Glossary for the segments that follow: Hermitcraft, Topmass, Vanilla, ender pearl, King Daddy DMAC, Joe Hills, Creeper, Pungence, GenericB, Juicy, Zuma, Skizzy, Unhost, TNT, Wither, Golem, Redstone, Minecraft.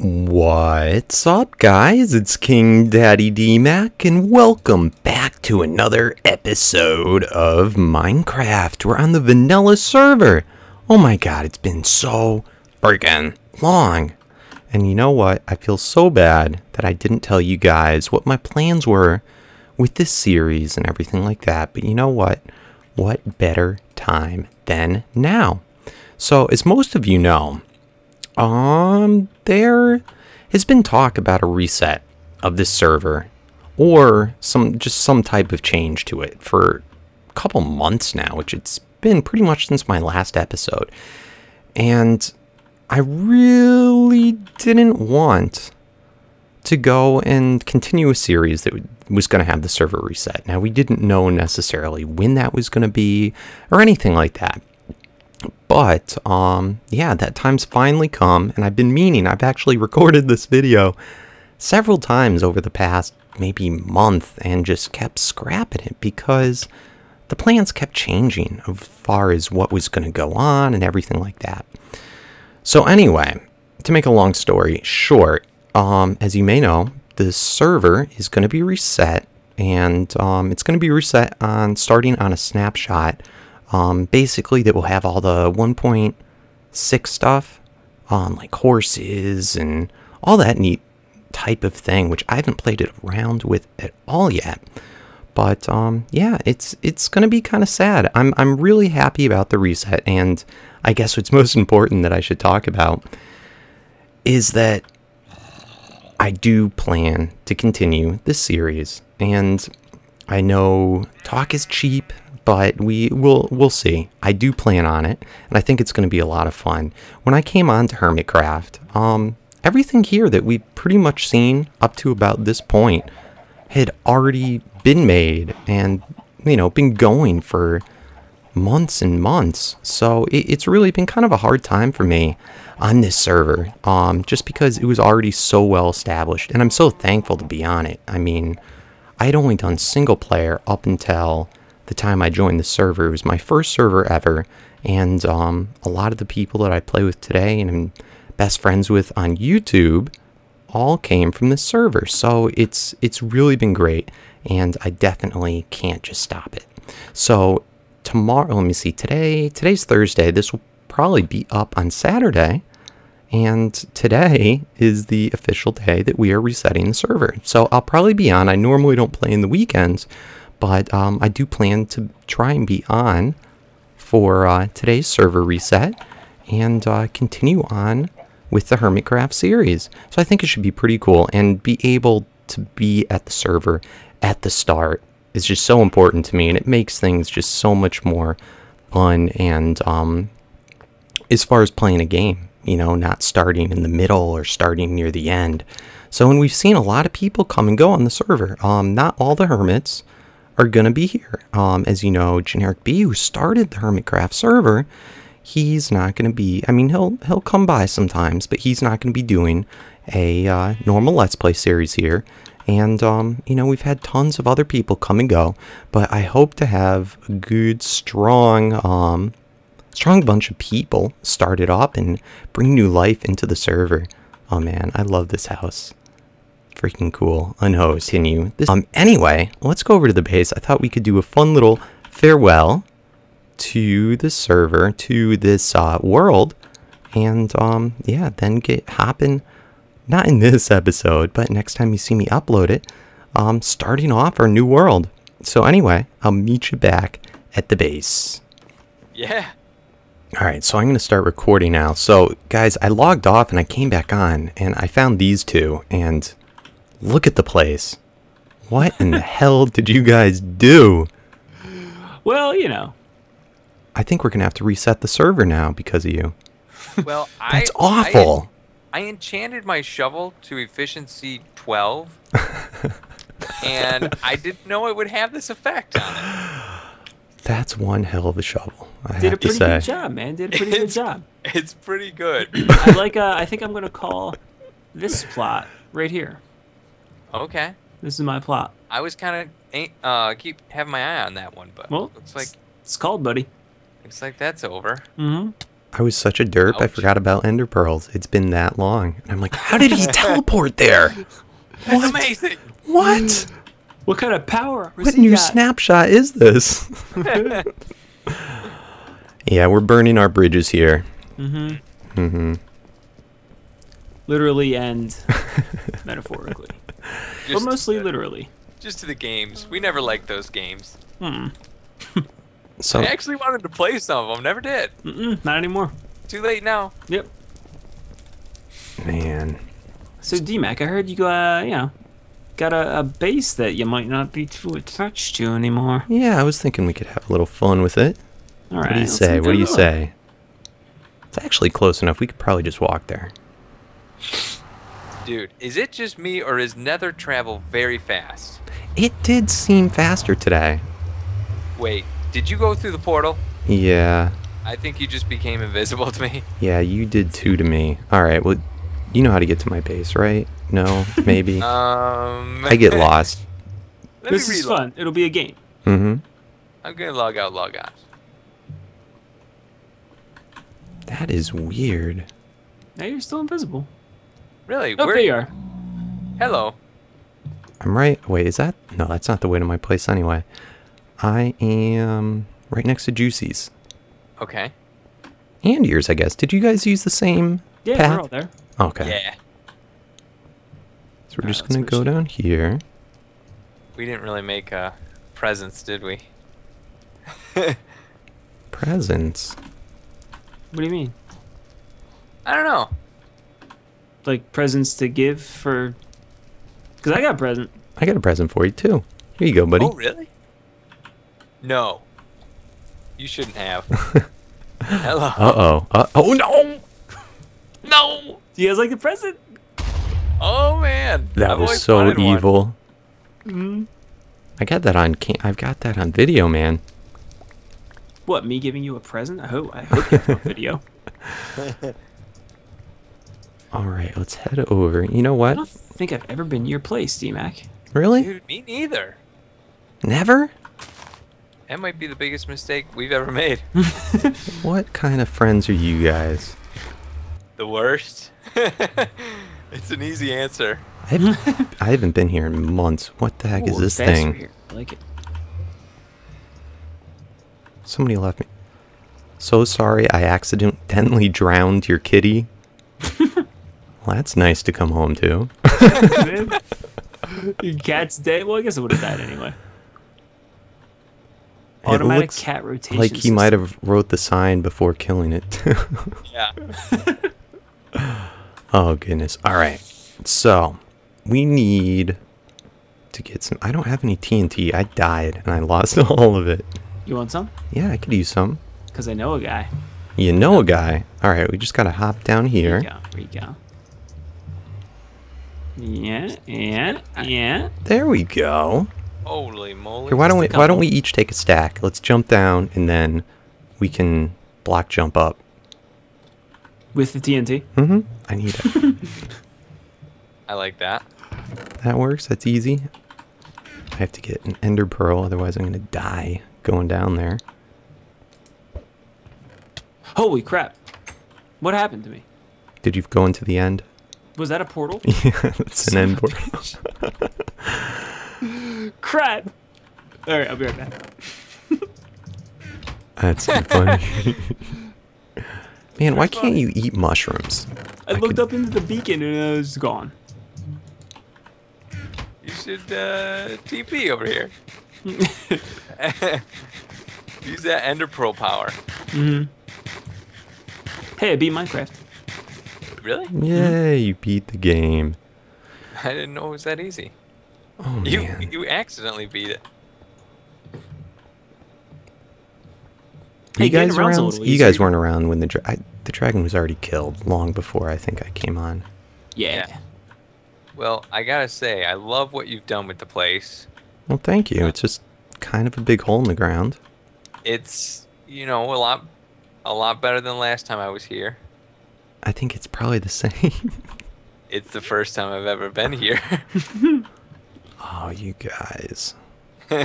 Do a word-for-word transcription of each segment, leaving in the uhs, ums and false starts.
What's up, guys? It's King Daddy D MAC, and welcome back to another episode of Minecraft. We're on the vanilla server. Oh my god, it's been so freaking long. And you know what? I feel so bad that I didn't tell you guys what my plans were with this series and everything like that. But you know what? What better time than now? So, as most of you know, Um, there has been talk about a reset of this server or some just some type of change to it for a couple months now, which it's been pretty much since my last episode. And I really didn't want to go and continue a series that was going to have the server reset. Now, we didn't know necessarily when that was going to be or anything like that. But, um, yeah, that time's finally come, and I've been meaning, I've actually recorded this video several times over the past maybe month and just kept scrapping it because the plans kept changing as far as what was going to go on and everything like that. So anyway, to make a long story short, um, as you may know, the server is going to be reset, and um, it's going to be reset on starting on a snapshot. Um, basically, that will have all the one point six stuff, um, like horses and all that neat type of thing, which I haven't played it around with at all yet. But um, yeah, it's it's gonna be kind of sad. I'm I'm really happy about the reset, and I guess what's most important that I should talk about is that I do plan to continue this series, and I know talk is cheap. But we will we'll see. I do plan on it, and I think it's going to be a lot of fun. When I came on to Hermitcraft, um, everything here that we've pretty much seen up to about this point had already been made and, you know, been going for months and months. So it, it's really been kind of a hard time for me on this server, um, just because it was already so well established, and I'm so thankful to be on it. I mean, I had only done single player up until the time I joined the server. It was my first server ever, and um, a lot of the people that I play with today and I'm best friends with on YouTube all came from this server. So it's it's really been great, and I definitely can't just stop it. So tomorrow, let me see, today, today's Thursday, this will probably be up on Saturday, and today is the official day that we are resetting the server. So I'll probably be on. I normally don't play in the weekends, but um, I do plan to try and be on for uh, today's server reset and uh, continue on with the Hermitcraft series. So I think it should be pretty cool, and be able to be at the server at the start is just so important to me, and it makes things just so much more fun. And um, as far as playing a game, you know, not starting in the middle or starting near the end. So, and we've seen a lot of people come and go on the server. Um, not all the hermits are going to be here. Um, as you know, GenericB, who started the Hermitcraft server, he's not going to be, I mean, he'll he'll come by sometimes, but he's not going to be doing a uh, normal Let's Play series here. And, um, you know, we've had tons of other people come and go, but I hope to have a good, strong, um, strong bunch of people start it up and bring new life into the server. Oh man, I love this house. Freaking cool. Unhosed, can you? This, um, anyway, let's go over to the base. I thought we could do a fun little farewell to the server, to this uh, world, and um, yeah, then get hopping. Not in this episode, but next time you see me upload it, um, starting off our new world. So anyway, I'll meet you back at the base. Yeah. All right, so I'm going to start recording now. So guys, I logged off and I came back on, and I found these two, and look at the place. What in the hell did you guys do? Well, you know, I think we're going to have to reset the server now because of you. Well, that's I, awful. I, I enchanted my shovel to efficiency twelve, and I didn't know it would have this effect on it. That's one hell of a shovel. I Did have a pretty to say. good job, man. Did a pretty it's, good job. It's pretty good. I like. Uh, I think I'm going to call this plot right here. Okay. This is my plot. I was kind of uh, keep having my eye on that one, but well, looks like it's called, buddy. Looks like that's over. Mm-hmm. I was such a derp, Ouch. I forgot about ender pearls. It's been that long. And I'm like, how did he teleport there? That's what? Amazing. What? What kind of power? What new got? snapshot is this? Yeah, we're burning our bridges here. Mm-hmm. Mm-hmm. Literally and metaphorically. Just but mostly the, literally. Just to the games. We never liked those games. Hmm. So, I actually wanted to play some of them. Never did. Mm-mm, not anymore. Too late now. Yep. Man. So, D MAC, I heard you got, you know, got a, a base that you might not be too attached to anymore. Yeah, I was thinking we could have a little fun with it. All right. What do you say? What do you say? It's actually close enough. We could probably just walk there. Dude, is it just me or is Nether travel very fast? It did seem faster today. Wait. Did you go through the portal? Yeah. I think you just became invisible to me. Yeah, you did too to me. All right, well, you know how to get to my base, right? No, maybe. um. I get lost. This is fun. It'll be a game. Mm-hmm. I'm gonna log out. Log out. That is weird. Now you're still invisible. Really? Oh, there you are. Hello. I'm right. Wait, is that? No, that's not the way to my place anyway. I am right next to Juicy's. Okay. And yours, I guess. Did you guys use the same yeah, path? Yeah, we're all there. Okay. Yeah. So we're all just right, going to go down here. We didn't really make uh, presents, did we? Presents? What do you mean? I don't know. Like presents to give for... Because I got a present. I got a present for you, too. Here you go, buddy. Oh, really? No, you shouldn't have. Hello. Uh-oh. Uh oh, no. No. Do you guys like the present? Oh, man. That I've was so evil. Mm-hmm. I got that on cam I've got that on video, man. What, me giving you a present? Oh, I hope it's on video. All right, let's head over. You know what? I don't think I've ever been to your place, D MAC. Really? Dude, me neither. Never? That might be the biggest mistake we've ever made. What kind of friends are you guys? The worst? It's an easy answer. I've, I haven't been here in months. What the heck Ooh, is this thing? Here. I like it. Somebody left me. So sorry I accidentally drowned your kitty. Well, that's nice to come home to. Your cat's dead? Well, I guess it would have died anyway. Automatic it looks cat rotation like he system. Might have wrote the sign before killing it. Yeah. Oh, goodness. All right. So we need to get some. I don't have any T N T. I died, and I lost all of it. You want some? Yeah, I could use some. Because I know a guy. You know yeah. a guy. All right. We just got to hop down here. There you go. There you go. Yeah, yeah, yeah. There we go. Holy moly. Here, why don't we why don't we each take a stack? Let's jump down and then we can block jump up. With the T N T? Mm-hmm. I need it. I like that. That works, that's easy. I have to get an ender pearl, otherwise I'm gonna die going down there. Holy crap. What happened to me? Did you go into the end? Was that a portal? Yeah, that's an end portal. Crap! All right, I'll be right back. That's so funny. Man, why can't you eat mushrooms? I, I looked could... up into the beacon and it was gone. You should uh, T P over here. Use that ender pearl power. Mm-hmm. Hey, I beat Minecraft. Really? Yeah, you beat the game. I didn't know it was that easy. Oh, you, man. You accidentally beat it. Hey, you guys, around, you guys weren't around when the dra I, the dragon was already killed long before I think I came on. Yeah. yeah. Well, I gotta say, I love what you've done with the place. Well, thank you. It's just kind of a big hole in the ground. It's, you know, a lot, a lot better than last time I was here. I think it's probably the same. It's the first time I've ever been here. Oh, you guys. All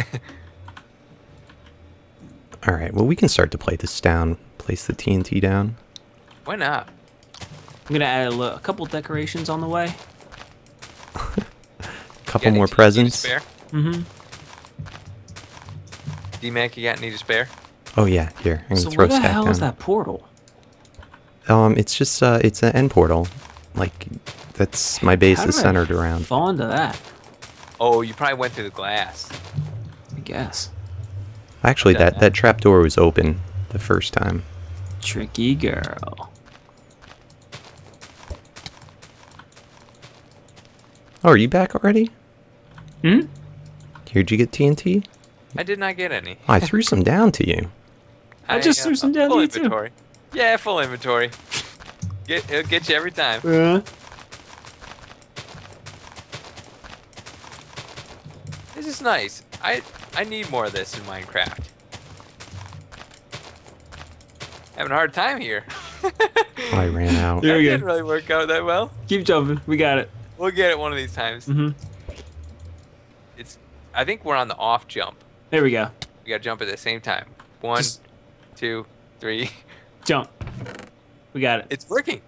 right, well, we can start to play this down. Place the T N T down. Why not? I'm gonna add a, a couple decorations on the way. Couple more presents. Mm-hmm. D Mac, you got any to spare? Oh yeah, here. I'm gonna so throw what the hell down. Is that portal? Um, it's just uh, it's an end portal. Like, that's my base How is centered I around. Fall into that. Oh, you probably went through the glass. I guess. Actually, that, that that trap door was open the first time. Tricky girl. Oh, are you back already? Hmm? Here, did you get T N T? I did not get any. I threw some down to you. I, I just uh, threw some down to you, inventory. Too. Yeah, full inventory. Get, it'll get you every time. Uh. This is nice. I, I need more of this in Minecraft. Having a hard time here. I ran out. That didn't really work out that well. Keep jumping. We got it. We'll get it one of these times. Mm-hmm. It's. I think we're on the off jump. There we go. We gotta jump at the same time. One, Just two, three. Jump. We got it. It's working.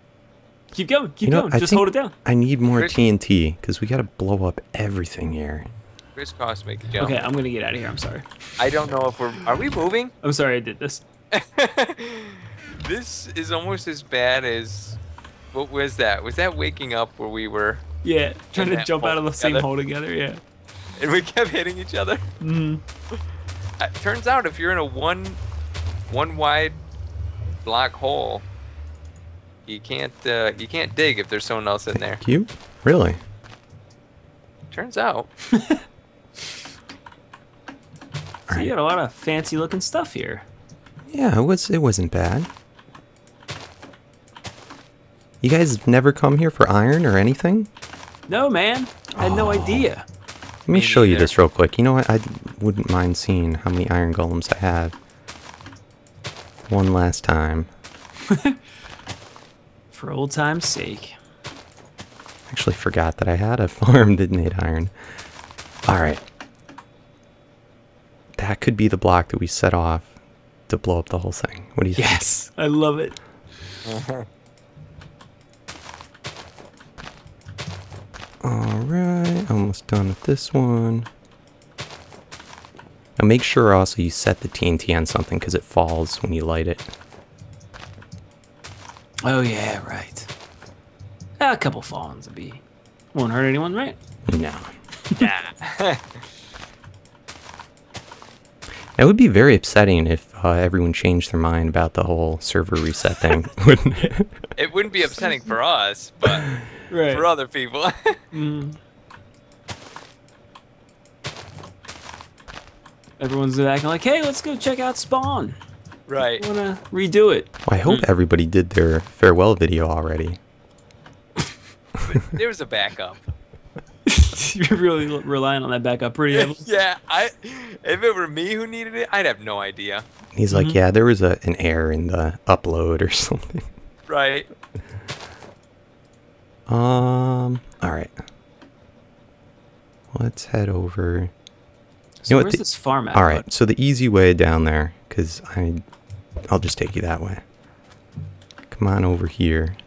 Keep going. Keep you know, going. I Just hold it down. I need more Chris, T N T because we gotta blow up everything here. Crisscross, make a jump. Okay, I'm gonna get out of here. I'm sorry. I don't know if we're. Are we moving? I'm sorry I did this. This is almost as bad as. What was that? Was that waking up where we were? Yeah, trying to jump out of the same hole together, yeah. And we kept hitting each other. Mm. It turns out if you're in a one, one wide block hole, you can't uh, you can't dig if there's someone else in there. Thank you? Really? Turns out. So you got a lot of fancy looking stuff here. Yeah, it was it wasn't bad. You guys have never come here for iron or anything? No, man. I had oh. no idea. Let me, me show either. you this real quick. You know what? I wouldn't mind seeing how many iron golems I have. One last time. For old time's sake. I actually forgot that I had a farm that made iron. Alright. That could be the block that we set off to blow up the whole thing. What do you think? Yes! I love it. Uh-huh. Alright, almost done with this one. Now make sure also you set the T N T on something because it falls when you light it. Oh yeah, right. A couple fall ones would be... Won't hurt anyone, right? No. Nah. It would be very upsetting if uh, everyone changed their mind about the whole server reset thing, wouldn't it? It wouldn't be upsetting for us, but... Right. For other people. Mm. Everyone's acting like, hey, let's go check out Spawn. Right. I wanna redo it. Well, I hope mm. everybody did their farewell video already. There was a backup. You're really relying on that backup pretty heavily. Yeah, I, if it were me who needed it, I'd have no idea. He's mm-hmm. like, yeah, there was a, an error in the upload or something. Right. Um. All right. Let's head over. So you know where's the, this farm at? All right. So the easy way down there, because I, I'll just take you that way. Come on over here.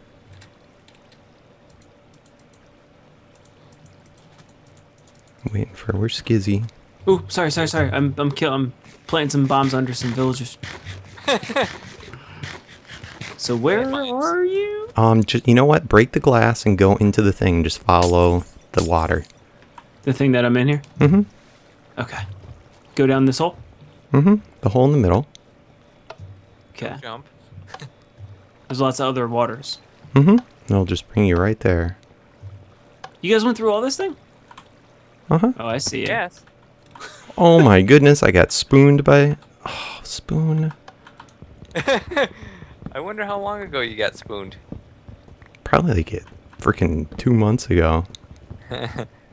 I'm waiting for where's Skizzy? Oh, sorry, sorry, sorry. I'm I'm kill. I'm planting some bombs under some villagers. So where are you? Um, just, you know what? Break the glass and go into the thing. Just follow the water. The thing that I'm in here? Mm-hmm. Okay. Go down this hole? Mm-hmm. The hole in the middle. Okay. Jump. There's lots of other waters. Mm-hmm. They'll just bring you right there. You guys went through all this thing? Uh-huh. Oh, I see it. Yes. Oh, my goodness. I got spooned by... Oh, spoon. I wonder how long ago you got spooned. Probably like it freaking two months ago. Maybe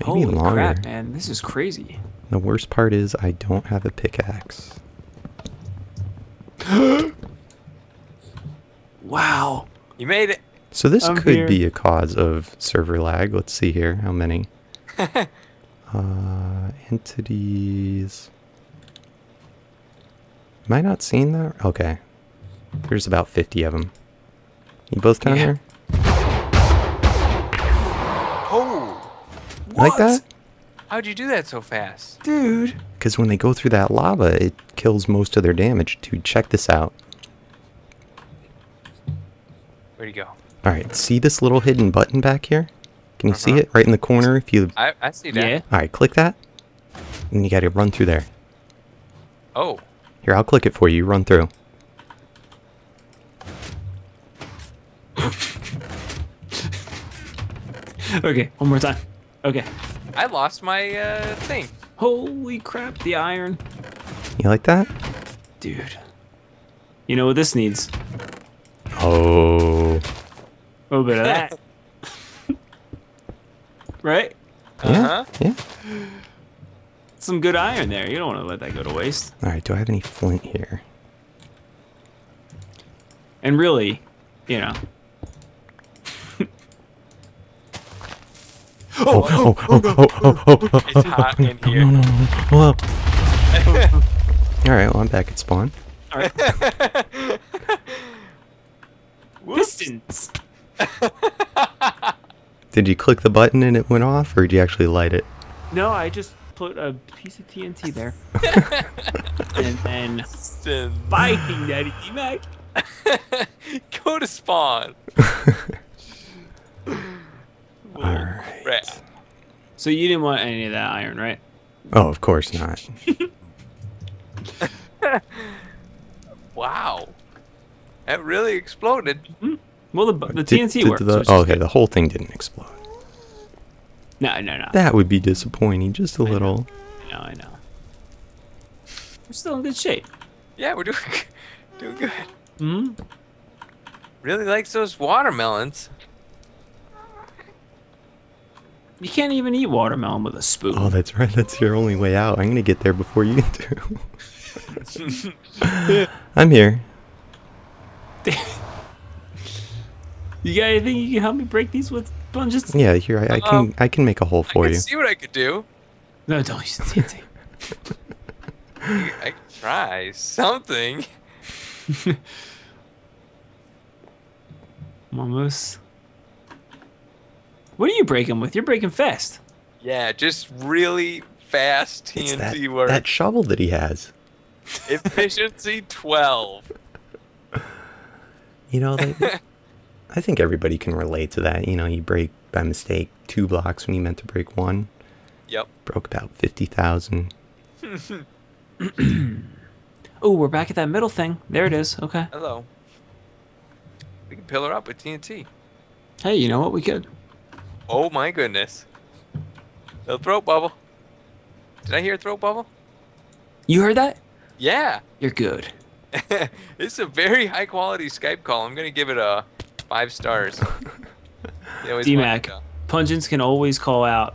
Holy longer. crap, man. This is crazy. The worst part is I don't have a pickaxe. Wow. You made it. So this I'm could here. be a cause of server lag. Let's see here. How many? uh, entities. Am I not seeing that? Okay. There's about fifty of them. You both down yeah. here? Oh! What? Like that? How'd you do that so fast? Dude! Because when they go through that lava, it kills most of their damage. Dude, check this out. Where'd he go? Alright, see this little hidden button back here? Can you uh-huh. see it? Right in the corner? If you... I, I see that. Yeah. Alright, click that. And you gotta run through there. Oh. Here, I'll click it for you. Run through. Okay, one more time. Okay. I lost my uh, thing. Holy crap, the iron. You like that? Dude. You know what this needs? Oh. A little bit of that. Right? Uh-huh. Yeah, yeah. Some good iron there. You don't want to let that go to waste. All right, do I have any flint here? And really, you know. Oh, oh, oh, oh, oh, oh, oh. It's hot in here. No, no, no, no. All right, well, I'm back at spawn. All right. Pistons. Did you click the button and it went off, or did you actually light it? No, I just put a piece of T N T there. And then... Pistons. Bye, King Daddy D M A C. Go to spawn. Alright. So you didn't want any of that iron, right? Oh, of course not. Wow. That really exploded. Mm-hmm. Well, the, the did, T N T did worked. The, so oh, okay, good. The whole thing didn't explode. No, no, no. That would be disappointing, just a I little. No, I know. We're still in good shape. Yeah, we're doing, doing good. Mm-hmm. Really likes those watermelons. You can't even eat watermelon with a spoon. Oh, that's right. That's your only way out. I'm going to get there before you do. I'm here. You got anything you can help me break these with, Pungence? Yeah, here. I, I can um, I can make a hole for I can you. see what I could do. No, don't use the T N T. I could try something. Almost. What are you breaking with? You're breaking fast. Yeah, just really fast T N T it's that, work. That shovel that he has. Efficiency twelve. You know, like, I think everybody can relate to that. You know, you break by mistake two blocks when you meant to break one. Yep. Broke about fifty thousand. Oh, we're back at that middle thing. There it is. Okay. Hello. We can pillar up with T N T. Hey, you know what? We could. Oh my goodness. The throat bubble. Did I hear a throat bubble? You heard that? Yeah. You're good. It's a very high quality Skype call. I'm going to give it a five stars. D M A C, Pungence can always call out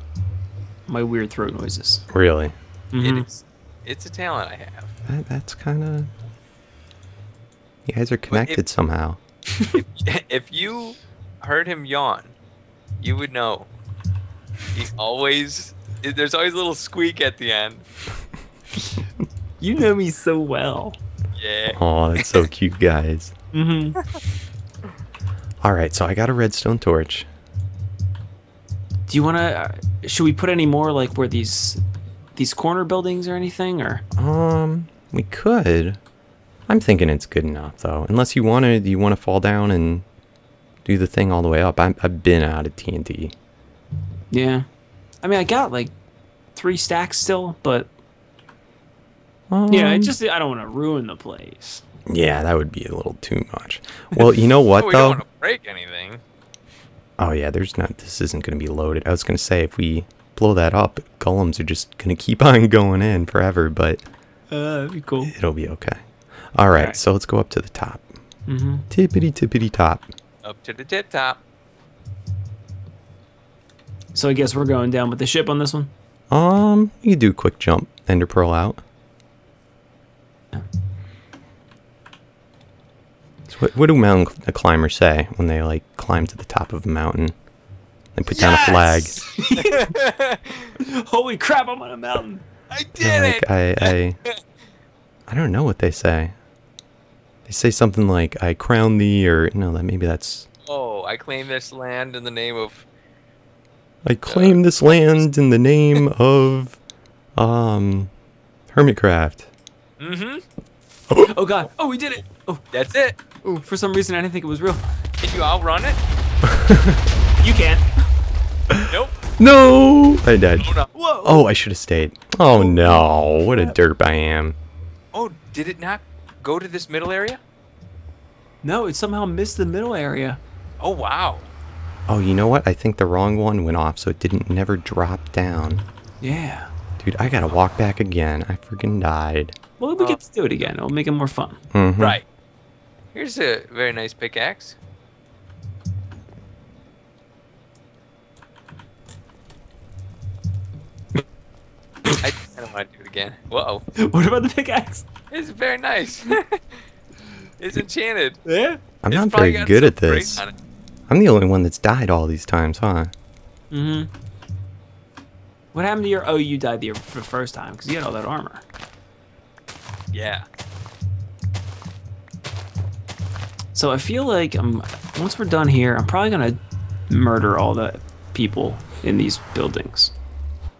my weird throat noises. Really? Mm-hmm. It is, it's a talent I have. That, that's kind of... You guys are connected if, somehow. If, if you heard him yawn, you would know. He always, there's always a little squeak at the end. You know me so well. Yeah. Oh, that's so cute, guys. Mm-hmm. All right, so I got a redstone torch. Do you want to? Uh, should we put any more, like where these, these corner buildings or anything, or? Um, we could. I'm thinking it's good enough though, unless you want to. Do you want to fall down and? Do the thing all the way up. I'm, I've been out of T N T. Yeah. I mean, I got like three stacks still, but... Um, yeah, it just, I don't want to ruin the place. Yeah, that would be a little too much. Well, you know what, we though? We don't want to break anything. Oh, yeah, there's not... This isn't going to be loaded. I was going to say, if we blow that up, golems are just going to keep on going in forever, but... Uh, that'd be cool. It'll be okay. All right, all right. So let's go up to the top. Mm-hmm. Tippity-tippity-top. Up to the tip top. So I guess we're going down with the ship on this one. Um, you do a quick jump, Ender Pearl out. Yeah. So what, what do mountain cl climbers say when they like climb to the top of a mountain? They put yes! down a flag. Holy crap! I'm on a mountain. I did like, it. I I I don't know what they say. I say something like, I crown thee, or no, that maybe that's... Oh, I claim this land in the name of... I claim uh, this land in the name of, um, Hermitcraft. Mm-hmm. Oh. Oh, God. Oh, we did it. Oh, that's it. Oh, for some reason, I didn't think it was real. Can you outrun it? You can. Nope. No. I died. Oh, no. Whoa. Oh, I should have stayed. Oh, no. What a derp I am. Oh, did it not go to this middle area? No, it somehow missed the middle area. Oh, wow. Oh, you know what? I think the wrong one went off, so it didn't never drop down. Yeah. Dude, I gotta walk back again. I freaking died. Well, we uh, get to do it again. It'll make it more fun. Mm-hmm. Right. Here's a very nice pickaxe. I don't want to do it again. Whoa. What about the pickaxe? It's very nice. It's enchanted. Yeah. I'm not very good at this. I'm the only one that's died all these times, huh? Mm-hmm. What happened to your... Oh, you died the first time because you had all that armor. Yeah. So I feel like I'm, once we're done here, I'm probably going to murder all the people in these buildings.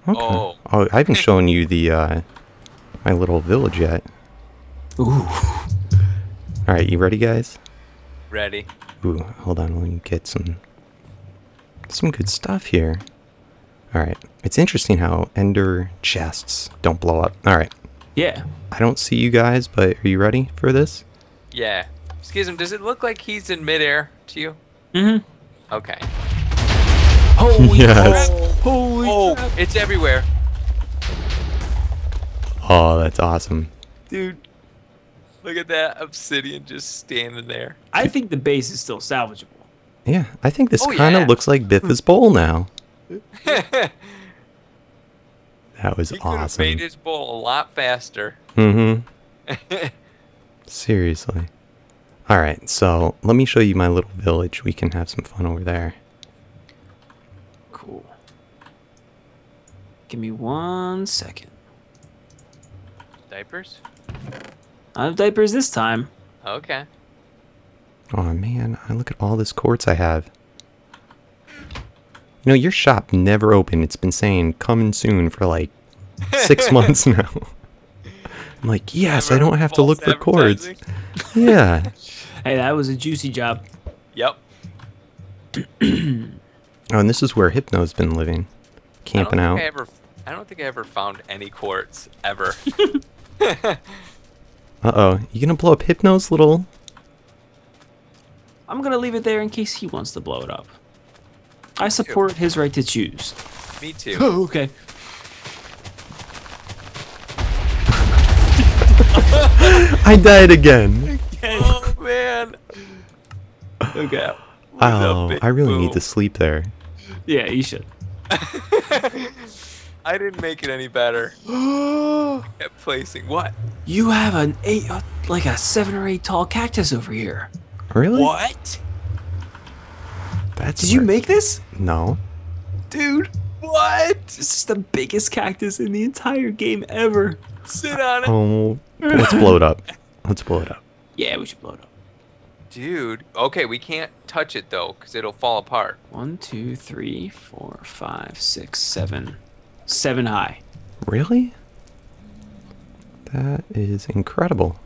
Okay. Oh. Oh, I haven't shown you the uh, my little village yet. Ooh. All right, you ready, guys? Ready. Ooh, hold on, let me get some some good stuff here. All right, it's interesting how ender chests don't blow up. All right. Yeah. I don't see you guys, but are you ready for this? Yeah. Excuse him, does it look like he's in midair to you? Mm-hmm. Okay. Holy yes. crap! Holy oh, crap. It's everywhere. Oh, that's awesome. Dude. Look at that obsidian just standing there. I think the base is still salvageable. Yeah, I think this oh, kind of yeah. looks like Biffa's bowl now. That was he awesome. He could have made his bowl a lot faster. Mm-hmm. Seriously. All right, so let me show you my little village. We can have some fun over there. Cool. Give me one second. Diapers? I have diapers this time. Okay. Oh man, I look at all this quartz I have. You know, your shop never opened. It's been saying coming soon for like six months now. I'm like, yes, I don't have to look for quartz. Yeah. Hey, that was a juicy job. Yep. Oh, and this is where Hypno's been living, camping out. I don't think I ever, I don't think I ever found any quartz ever. Uh-oh, you gonna blow up Hypno's little... I'm gonna leave it there in case he wants to blow it up. I support his right to choose. Me too. Oh, okay. I died again. Oh, man. Okay. Oh, I really boom. need to sleep there. Yeah, you should. I didn't make it any better. I kept placing what? You have an eight, like a seven or eight tall cactus over here. Really? What? That's. Did you make this? No. Dude, what? This is the biggest cactus in the entire game ever. Sit on it. Oh, let's blow it up. Let's blow it up. Yeah, we should blow it up. Dude, okay, we can't touch it though, because it'll fall apart. One, two, three, four, five, six, seven. Seven high. Really? That is incredible.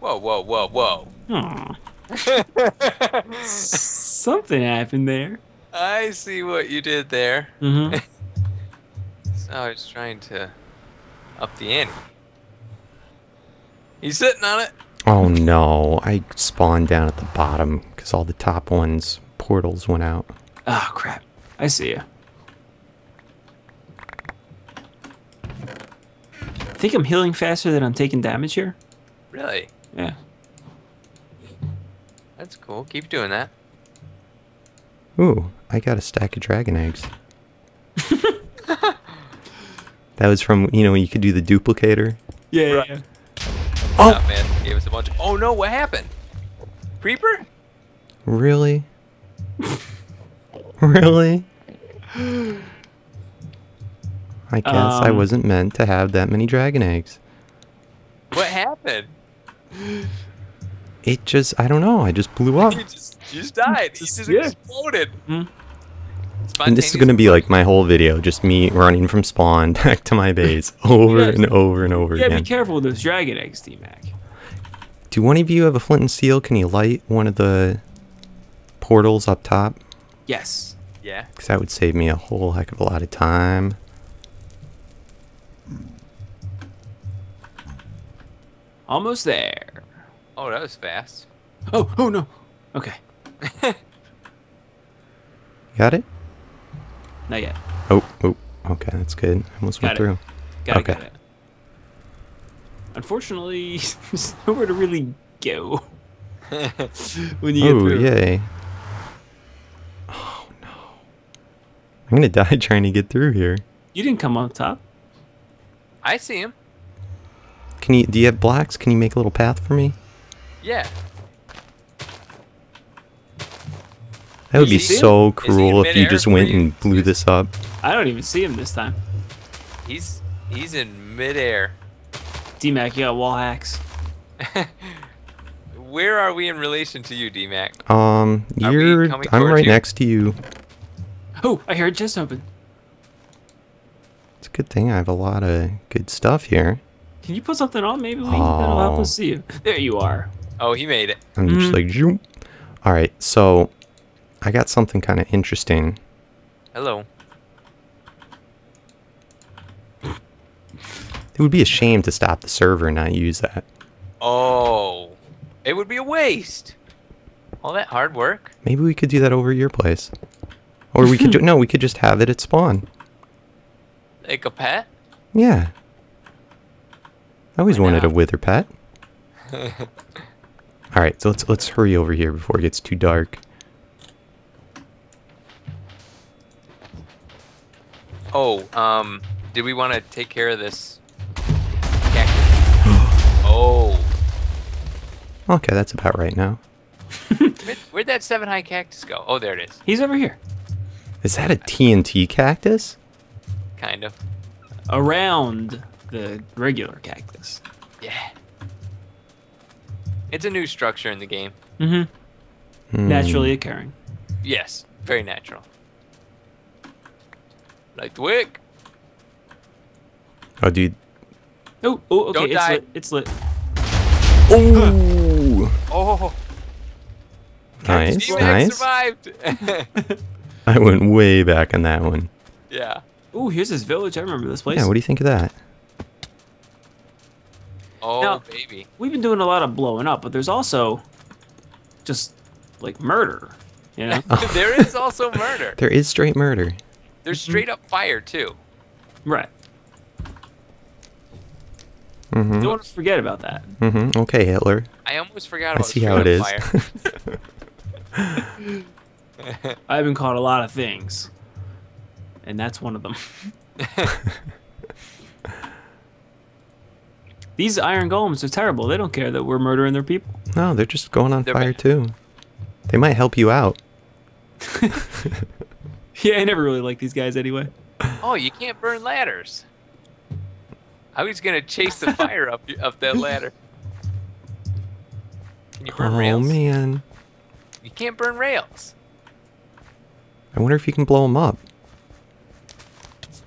Whoa, whoa, whoa, whoa. Aww. Something happened there. I see what you did there. Mm-hmm. So I was trying to up the ante. You sitting on it? Oh no, I spawned down at the bottom because all the top ones... portals went out. Oh crap! I see you. I think I'm healing faster than I'm taking damage here. Really? Yeah. That's cool. Keep doing that. Ooh! I got a stack of dragon eggs. That was from you know you could do the duplicator. Yeah. Right. yeah. Oh. Oh man! Gave us a bunch. Of oh no! What happened? Creeper? Really? Really? I guess um, I wasn't meant to have that many dragon eggs. What happened? It just, I don't know, I just blew up. You just, you just died. You just yeah. exploded. Mm-hmm. And this is going to be like my whole video, just me running from spawn back to my base over yes. and over and over yeah, again. Yeah, be careful with those dragon eggs, D Mac. Do one of you have a flint and steel? Can you light one of the portals up top? Yes. Yeah. Because that would save me a whole heck of a lot of time. Almost there. Oh, that was fast. Oh, oh no. Okay. Got it? Not yet. Oh, oh, okay, that's good. I almost got went it. through. Got okay. it, got it. Unfortunately, there's nowhere to really go when you oh, get through. Oh, yay. Oh, no. I'm going to die trying to get through here. You didn't come on top. I see him. Can you, do you have blocks? Can you make a little path for me? Yeah. That would be so cruel if you just went and blew this up. I don't even see him this time. He's he's in midair. D Mac, you got wall hacks. Where are we in relation to you, D Mac? Um, you're. I'm right next to you. Oh, I heard a chest open. It's a good thing I have a lot of good stuff here. Can you put something on? Maybe we can help us see you. There you are. Oh, he made it. I'm just like, zoom. All right, so. I got something kind of interesting. Hello. It would be a shame to stop the server and not use that. Oh. It would be a waste. All that hard work. Maybe we could do that over at your place. Or we could ju- no, we could just have it at spawn. Like a pet? Yeah. I always I wanted a wither pet. All right, so let's let's hurry over here before it gets too dark. Oh, um, did we want to take care of this cactus? Oh. Okay, that's about right now. Where'd, where'd that seven high cactus go? Oh, there it is. He's over here. Is that a T N T cactus? Kind of. Around the regular cactus. Yeah. It's a new structure in the game. Mm-hmm. Mm. Naturally occurring. Yes, very natural. Like the wick. Oh, dude. Oh, oh, okay. Don't it's die. lit. It's lit. Oh. Oh. Nice, nice. Survived. I went way back on that one. Yeah. Oh, here's this village. I remember this place. Yeah. What do you think of that? Oh, now, baby. We've been doing a lot of blowing up, but there's also just like murder. You know? There is also murder. There is straight murder. There's straight up fire too. Right. Mm-hmm. Don't forget about that. Mm-hmm. Okay, Hitler. I almost forgot about I see how it is. I've been called a lot of things, and that's one of them. These iron golems are terrible. They don't care that we're murdering their people. No, they're just going on they're fire bad. too. They might help you out. Yeah, I never really liked these guys anyway. Oh, you can't burn ladders. I was gonna chase the fire up up that ladder. Can you burn oh, rails? Oh man, you can't burn rails. I wonder if you can blow them up.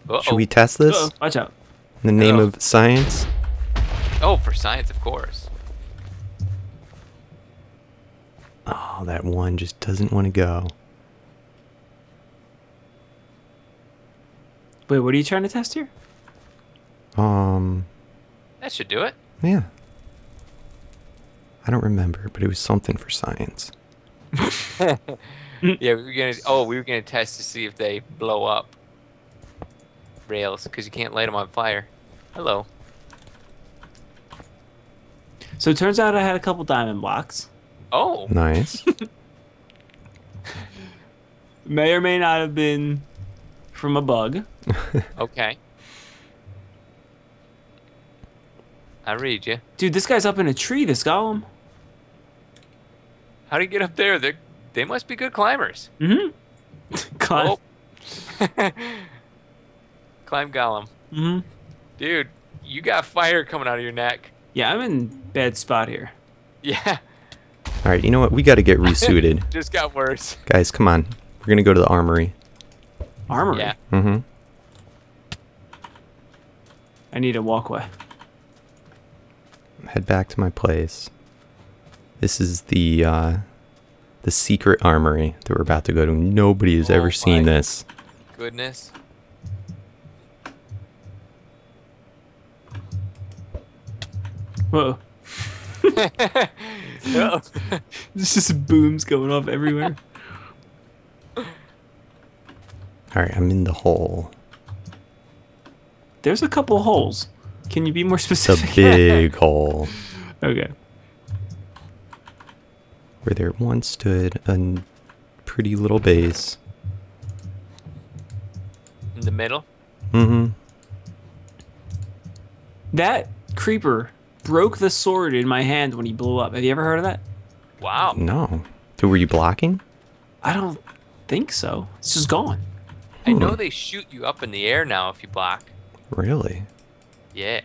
Uh-oh. Should we test this? Uh-oh. Watch out! In the name Uh-oh. of science. Oh, for science, of course. Oh, that one just doesn't want to go. Wait, what are you trying to test here? Um. That should do it. Yeah. I don't remember, but it was something for science. Yeah, we were gonna. Oh, we were gonna test to see if they blow up rails because you can't light them on fire. Hello. So it turns out I had a couple diamond blocks. Oh. Nice. May or may not have been from a bug. Okay. I read you. Dude, this guy's up in a tree, this golem. How do you get up there? They they must be good climbers. Mm-hmm. Climb. Oh. Climb golem. Mm-hmm. Dude, you got fire coming out of your neck. Yeah, I'm in bad spot here. Yeah. All right, you know what? We got to get resuited. Just got worse. Guys, come on. We're going to go to the armory. Armory? Yeah. Mm-hmm. I need a walkway. Head back to my place. This is the uh, the secret armory that we're about to go to. Nobody has oh ever seen this. Goodness. Whoa. There's just booms going off everywhere. Alright, I'm in the hole. There's a couple holes. Can you be more specific? A big hole. Okay. Where there once stood a pretty little base. In the middle? Mm-hmm. That creeper broke the sword in my hand when he blew up. Have you ever heard of that? Wow. No. So were you blocking? I don't think so. It's just gone. Hmm. I know they shoot you up in the air now if you block. Really? Yeah.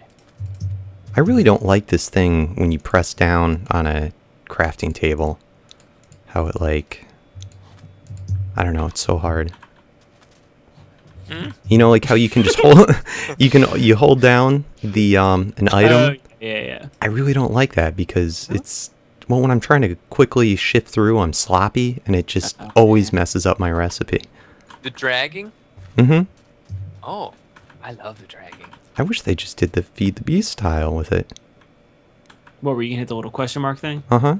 I really don't like this thing when you press down on a crafting table. How it like... I don't know, it's so hard. Hmm? You know, like how you can just hold... you can you hold down the um an item... Uh, Yeah, yeah. I really don't like that because huh? it's... Well, when I'm trying to quickly shift through, I'm sloppy, and it just uh-oh, always yeah. messes up my recipe. The dragging? Mm-hmm. Oh, I love the dragging. I wish they just did the Feed the Beast style with it. What, were you going to hit the little question mark thing? Uh-huh.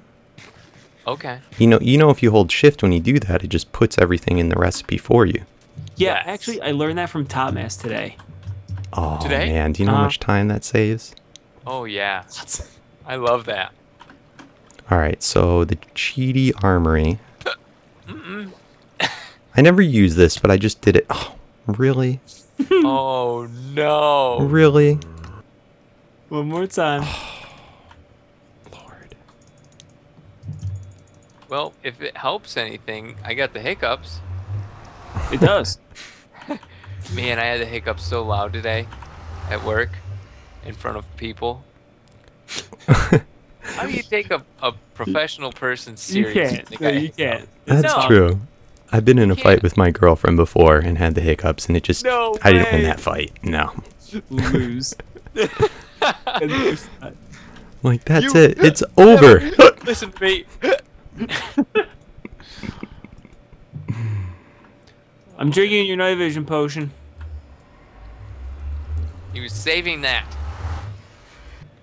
Okay. You know, you know, if you hold shift when you do that, it just puts everything in the recipe for you. Yeah, yes. Actually, I learned that from Topmass today. Oh, today? Man, do you know uh-huh. how much time that saves? Oh, yeah. I love that. All right, so the cheaty armory. Mm-mm. I never use this, but I just did it. Oh, really? Oh, no. Really? One more time. Oh, Lord. Well, if it helps anything, I got the hiccups. It does. Man, I had the hiccups so loud today at work. In front of people. How do you take a, a professional person seriously? You can't. You can't. That's no. true. I've been in a fight with my girlfriend before and had the hiccups, and it just... No I didn't win that fight. No. Lose. Like, that's you, it. It's over. Listen to me. I'm drinking your night vision potion. He was saving that.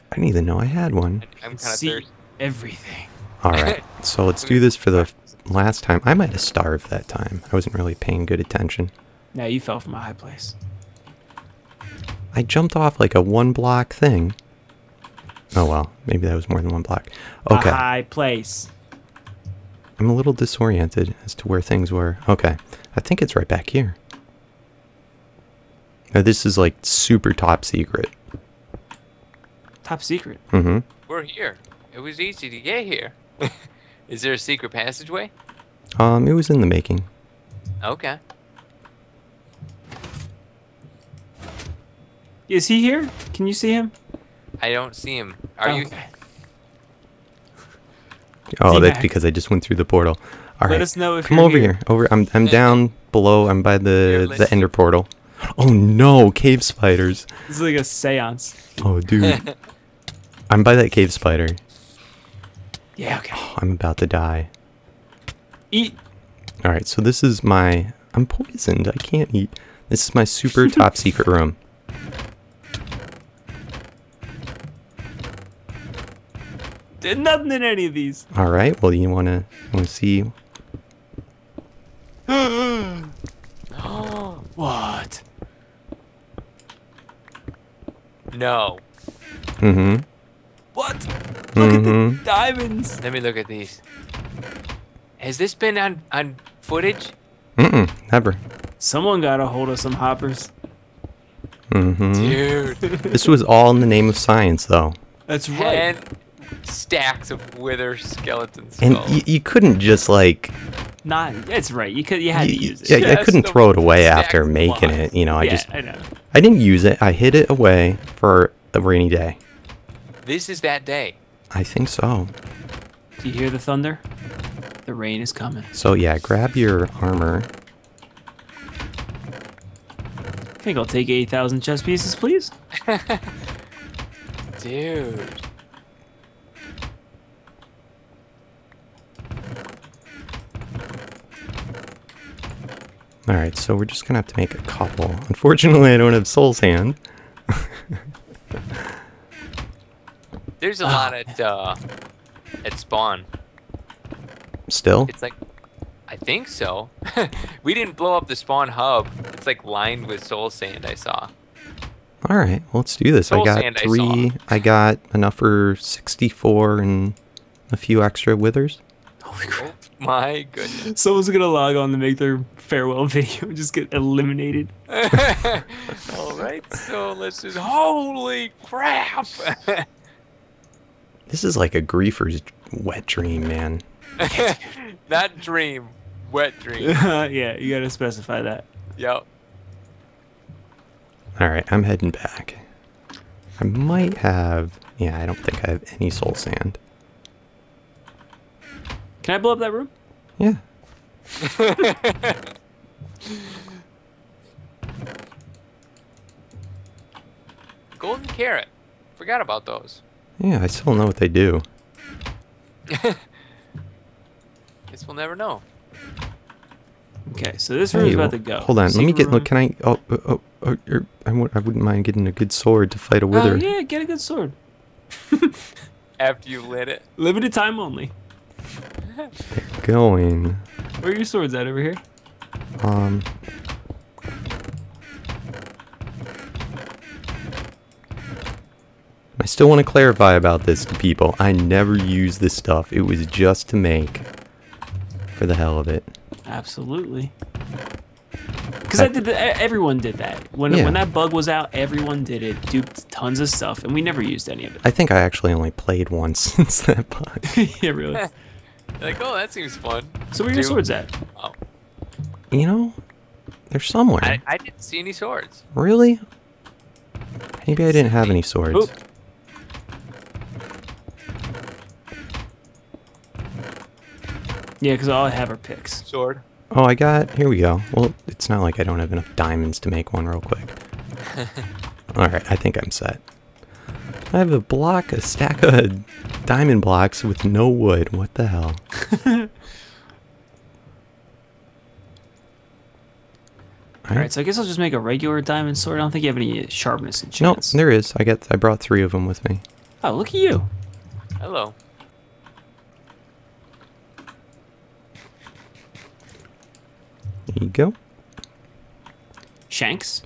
I didn't even know I had one. I'm kind of thirsty. Everything. All right, so let's do this for the last time. I might have starved that time. I wasn't really paying good attention. No, you fell from a high place. I jumped off like a one-block thing. Oh, well, maybe that was more than one block. Okay. A high place. I'm a little disoriented as to where things were. Okay, I think it's right back here. Now, this is like super top secret. Top secret. Mm-hmm. We're here. It was easy to get here. Is there a secret passageway? Um, it was in the making. Okay. Is he here? Can you see him? I don't see him. Are oh, you? Okay. Oh, that's back? Because I just went through the portal. All right. Let us know if Come you're over here. here. Over. I'm. I'm down below. I'm by the the ender portal. Oh no, cave spiders. This is like a seance. Oh, dude. I'm by that cave spider. Yeah, okay. Oh, I'm about to die. Eat. Alright, so this is my... I'm poisoned. I can't eat. This is my super top secret room. There's nothing in any of these. Alright, well, you want to wanna see... Oh, what? No. Mm-hmm. What? Look mm-hmm. at the diamonds. Let me look at these. Has this been on, on footage? Mm-mm, never. Someone got a hold of some hoppers. Mm-hmm. Dude. This was all in the name of science, though. That's right. And stacks of wither skeleton skulls. And you couldn't just, like, Not. It's right. You could. You had you, to use it. Yeah, yeah, I couldn't throw it away after making lot. It. You know, I yeah, just. I know. I didn't use it. I hid it away for a rainy day. This is that day. I think so. Do you hear the thunder? The rain is coming. So yeah, grab your armor. I think I'll take eight thousand chess pieces, please. Dude. All right, so we're just gonna have to make a couple. Unfortunately, I don't have Soul's Hand. There's a oh, lot at uh, at spawn. Still? It's like, I think so. We didn't blow up the spawn hub. It's like lined with soul sand. I saw. All right, well, let's do this. Soul I got sand three. I, I got enough for sixty-four and a few extra withers. Holy crap! Oh my goodness. Someone's gonna log on to make their farewell video and just get eliminated. All right, so let's just. Holy crap! This is like a griefer's wet dream, man. That dream, wet dream. Yeah, you gotta specify that. Yep. All right, I'm heading back. I might have. Yeah, I don't think I have any soul sand. Can I blow up that room? Yeah. Golden carrot. Forgot about those. Yeah, I still don't know what they do. Guess we'll never know. Okay, so this room hey, is about to go. Hold on, Secret let me get. Room. Look, can I? Oh, oh, oh, oh, I wouldn't mind getting a good sword to fight a wither. Uh, yeah, get a good sword. After you lit it. Limited time only. They're going. Where are your swords at over here? Um. I still want to clarify about this to people. I never used this stuff. It was just to make. For the hell of it. Absolutely. Because I did. The, everyone did that. When yeah. when that bug was out, everyone did it. Duped tons of stuff, and we never used any of it. I think I actually only played once since that bug. Yeah, really. Like, oh, that seems fun. So where are your swords at? Oh. You know, they're somewhere. I, I didn't see any swords. Really? Maybe I didn't have any swords. Oop. Yeah, because all I have are picks. Sword. Oh, I got... Here we go. Well, it's not like I don't have enough diamonds to make one real quick. Alright, I think I'm set. I have a block, a stack of diamond blocks with no wood. What the hell? Alright, so I guess I'll just make a regular diamond sword. I don't think you have any sharpness and chance. No, there is. I got, I brought three of them with me. Oh, look at you. Hello. There you go. Shanks?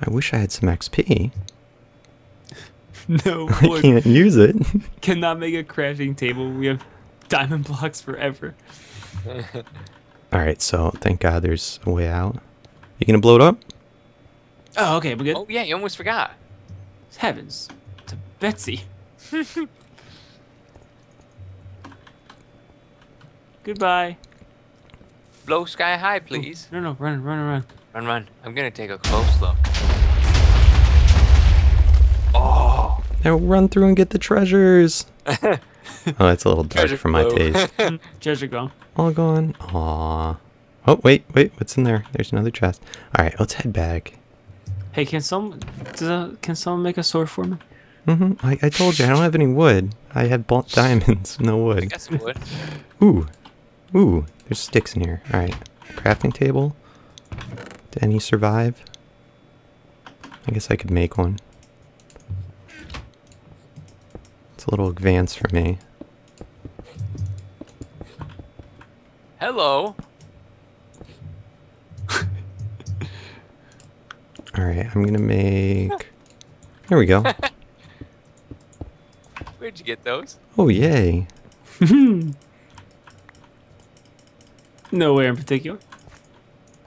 I wish I had some X P. No, I Lord. Can't use it. Cannot make a crafting table. We have diamond blocks forever. Alright, so thank God there's a way out. You gonna blow it up? Oh, okay, we're good. Oh, yeah, you almost forgot. Heavens to Betsy. Goodbye. Blow sky high, please. No, no, run, run, run. Run, run. I'm going to take a close look. Oh. Now run through and get the treasures. Oh, that's a little dark treasure for my blow. Taste. Treasure gone. All gone. Aw. Oh, wait, wait. What's in there? There's another chest. All right, let's head back. Hey, can someone, does a, can someone make a sword for me? Mm-hmm. I, I told you, I don't have any wood. I had blunt diamonds, no wood. I got some wood. Ooh. Ooh. There's sticks in here. Alright. Crafting table. Did any survive? I guess I could make one. It's a little advanced for me. Hello. Alright, I'm gonna make... There we go. Where'd you get those? Oh, yay. Nowhere in particular.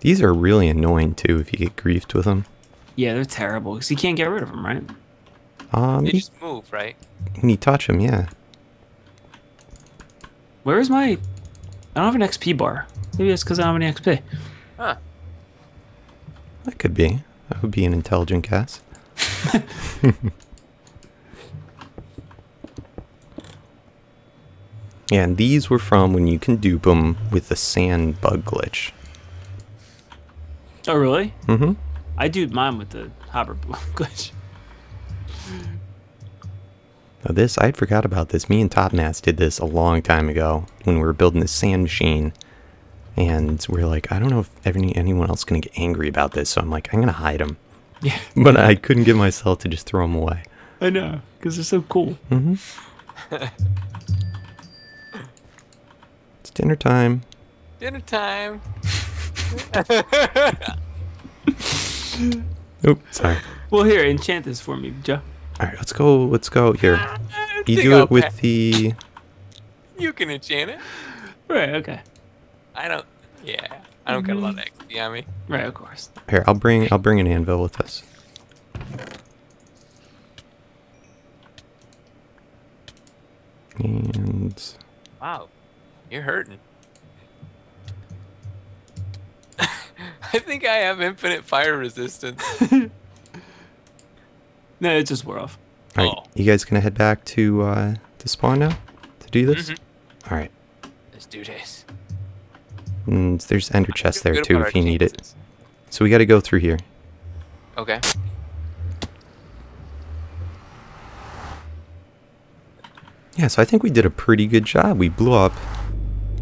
These are really annoying too if you get griefed with them. Yeah, they're terrible because you can't get rid of them, right? Um, they just move, right? When you touch them, yeah. Where is my I don't have an X P bar. Maybe that's because I don't have any X P. Huh. That could be. That would be an intelligent guess. Yeah, and these were from when you can dupe them with the sand bug glitch. Oh, really? Mm-hmm. I duped mine with the hopper glitch. Now this, I forgot about this. Me and Topmass did this a long time ago when we were building this sand machine. And we we're like, I don't know if any, anyone else is going to get angry about this. So I'm like, I'm going to hide them. Yeah. But I couldn't get myself to just throw them away. I know, because they're so cool. Mm-hmm. It's dinner time. Dinner time. Oops, sorry. Well, here, enchant this for me, Joe. All right, let's go. Let's go here. You do it with the. You can enchant it. Right. Okay. I don't. Yeah. I don't get a lot of X P on me. Right. Of course. Here, I'll bring. I'll bring an anvil with us. And. Wow. You're hurting. I think I have infinite fire resistance. No, it just wore off. All right, oh. You guys gonna head back to uh, to spawn now to do this? Mm-hmm. All right. Let's do this. And there's ender chest there too if you need it. So we got to go through here. Okay. Yeah, so I think we did a pretty good job. We blew up,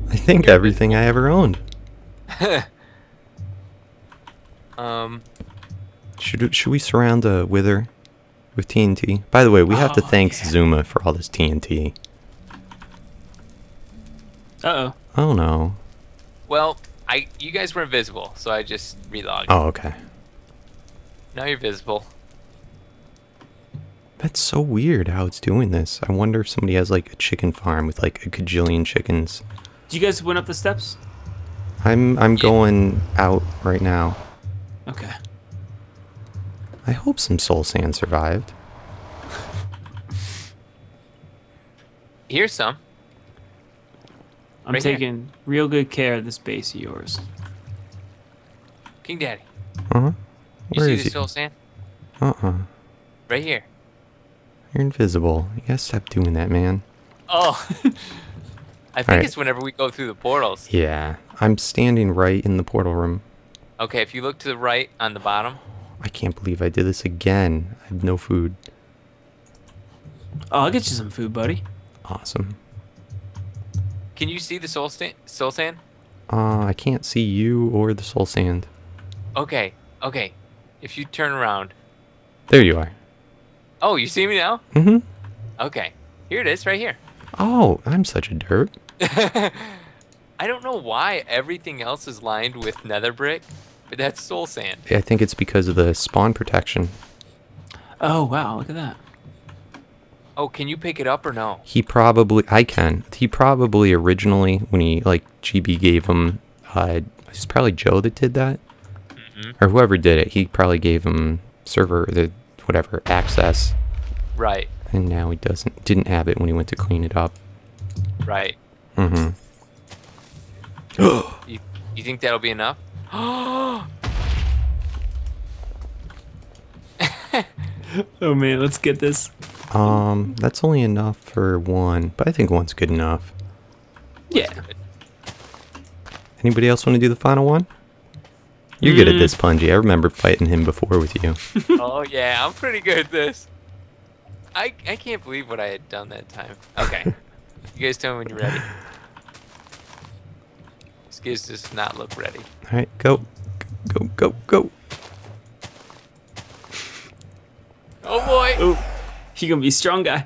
I think, everything I ever owned. um. Should should we surround a wither? With T N T. By the way, we have oh, to thank yeah. Zuma for all this T N T. Uh-oh. Oh, no. Well, I you guys were invisible, so I just relogged. Oh, okay. Now you're visible. That's so weird how it's doing this. I wonder if somebody has, like, a chicken farm with, like, a gajillion chickens. Do you guys went up the steps? I'm, I'm yeah. going out right now. Okay. I hope some soul sand survived. Here's some. I'm right taking here. Real good care of this base of yours. King Daddy. Uh-huh. Where you see is the soul sand? Uh-uh. Right here. You're invisible. You gotta stop doing that, man. Oh. I think right. It's whenever we go through the portals. Yeah. I'm standing right in the portal room. Okay, if you look to the right on the bottom... I can't believe I did this again. I have no food. Oh, I'll get you some food, buddy. Awesome. Can you see the soul, sta soul sand? Uh, I can't see you or the soul sand. Okay, okay. If you turn around. There you are. Oh, you see me now? Mm-hmm. Okay. Here it is, right here. Oh, I'm such a derp. I don't know why everything else is lined with nether brick. But that's soul sand. Yeah, I think it's because of the spawn protection. Oh, wow, look at that. Oh, can you pick it up or no? He probably, I can. He probably originally, when he, like, G B gave him, uh, it's probably Joe that did that. Mm-hmm. Or whoever did it, he probably gave him server, the whatever, access. Right. And now he doesn't, didn't have it when he went to clean it up. Right. Mm-hmm. you, you think that'll be enough? Oh man, let's get this. Um, that's only enough for one, but I think one's good enough. Yeah. Anybody else want to do the final one? You're mm. good at this, Pungence. I remember fighting him before with you. Oh yeah, I'm pretty good at this. I I can't believe what I had done that time. Okay, you guys tell me when you're ready. Skiz does not look ready. All right, go, go, go, go. Oh boy! Ooh. He gonna be strong guy.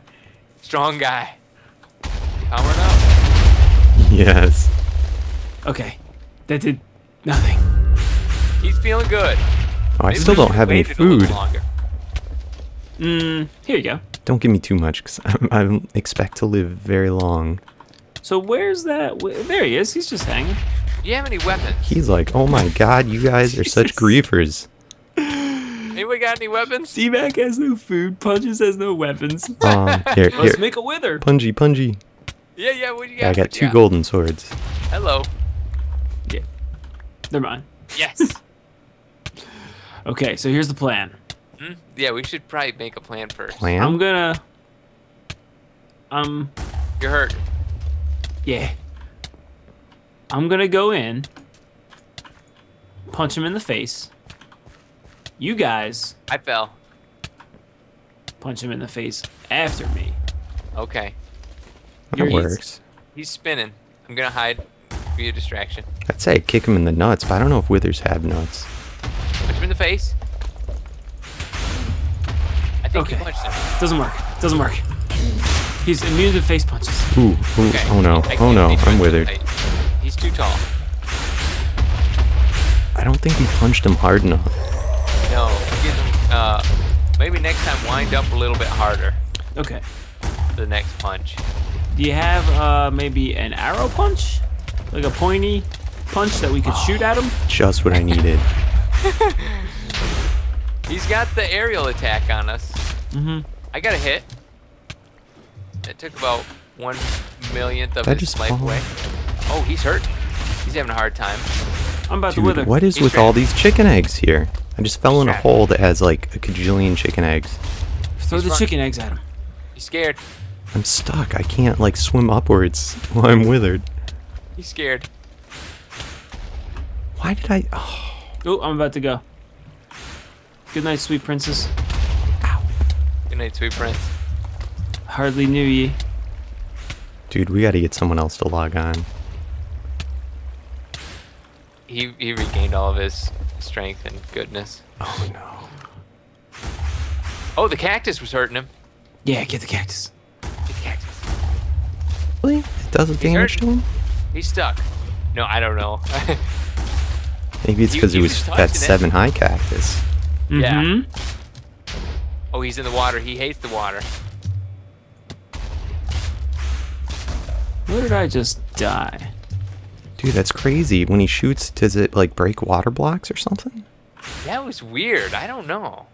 Strong guy. Power up. Yes. Okay, that did nothing. He's feeling good. Oh, I Maybe still don't have any food. Mm, here you go. Don't give me too much, cause I'm, I don't expect to live very long. So where's that? There he is. He's just hanging. Do you have any weapons? He's like, oh my god, you guys are such griefers. Anyone got any weapons? D MAC has no food. Pungence has no weapons. Uh, here, Let's here. make a wither. Pungence, Pungence. Yeah, yeah, what do you got? Yeah, I got two yeah. golden swords. Hello. Hello. Yeah. Never mind. Yes. Okay, so here's the plan. Hmm? Yeah, we should probably make a plan first. Plan? I'm gonna. Um. You're hurt. Yeah. I'm gonna go in. Punch him in the face. You guys. I fell. Punch him in the face after me. Okay. That works. He's spinning. I'm gonna hide. Be a distraction. I'd say kick him in the nuts, but I don't know if withers have nuts. Punch him in the face. I think okay. He punched him. Doesn't work. Doesn't work. He's immune to face punches. Ooh. Ooh. Okay. Oh no. Oh no. I'm withered. He's too tall. I don't think he punched him hard enough. No. Get him, uh, maybe next time wind up a little bit harder. Okay. The next punch. Do you have uh, maybe an arrow punch? Like a pointy punch that we could oh, shoot at him? Just what I needed. He's got the aerial attack on us. Mm-hmm. I got a hit. It took about one millionth of Did his life fall? away. Oh, he's hurt. He's having a hard time. I'm about Dude, to wither. What is he's with trapped. all these chicken eggs here? I just fell he's in trapped. a hole that has like a cajillion chicken eggs. Throw he's the run. chicken eggs at him. He's scared. I'm stuck. I can't like swim upwards while I'm withered. He's scared. Why did I... Oh, Ooh, I'm about to go. Good night, sweet princess. Ow. Good night, sweet prince. Hardly knew ye. Dude, we gotta get someone else to log on. He, he regained all of his strength and goodness. Oh, no. Oh, the cactus was hurting him. Yeah, get the cactus. Get the cactus. Really? It does damage to him? He's stuck. No, I don't know. Maybe it's because he, he was that seven it. high cactus. Mm-hmm. Yeah. Oh, he's in the water. He hates the water. Where did I just die? Dude, that's crazy. When he shoots, does it like break water blocks or something? That was weird. I don't know.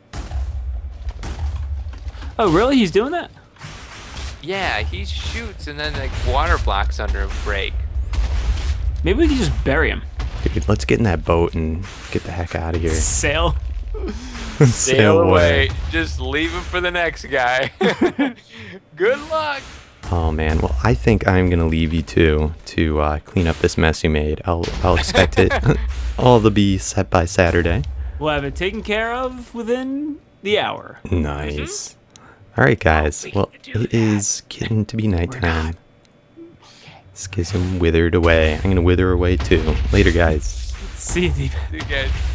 Oh, really? He's doing that? Yeah, he shoots and then like water blocks under him break. Maybe we can just bury him. Dude, let's get in that boat and get the heck out of here. Sail. Sail, Sail away. away. Just leave him for the next guy. Good luck. Oh, man. Well, I think I'm going to leave you two to uh, clean up this mess you made. I'll, I'll expect it all to be set by Saturday. We'll have it taken care of within the hour. Nice. Mm-hmm. All right, guys. Oh, we well, it that. is getting to be nighttime. Skizzy withered away. I'm going to wither away too. Later, guys. See you, Deep. See you guys.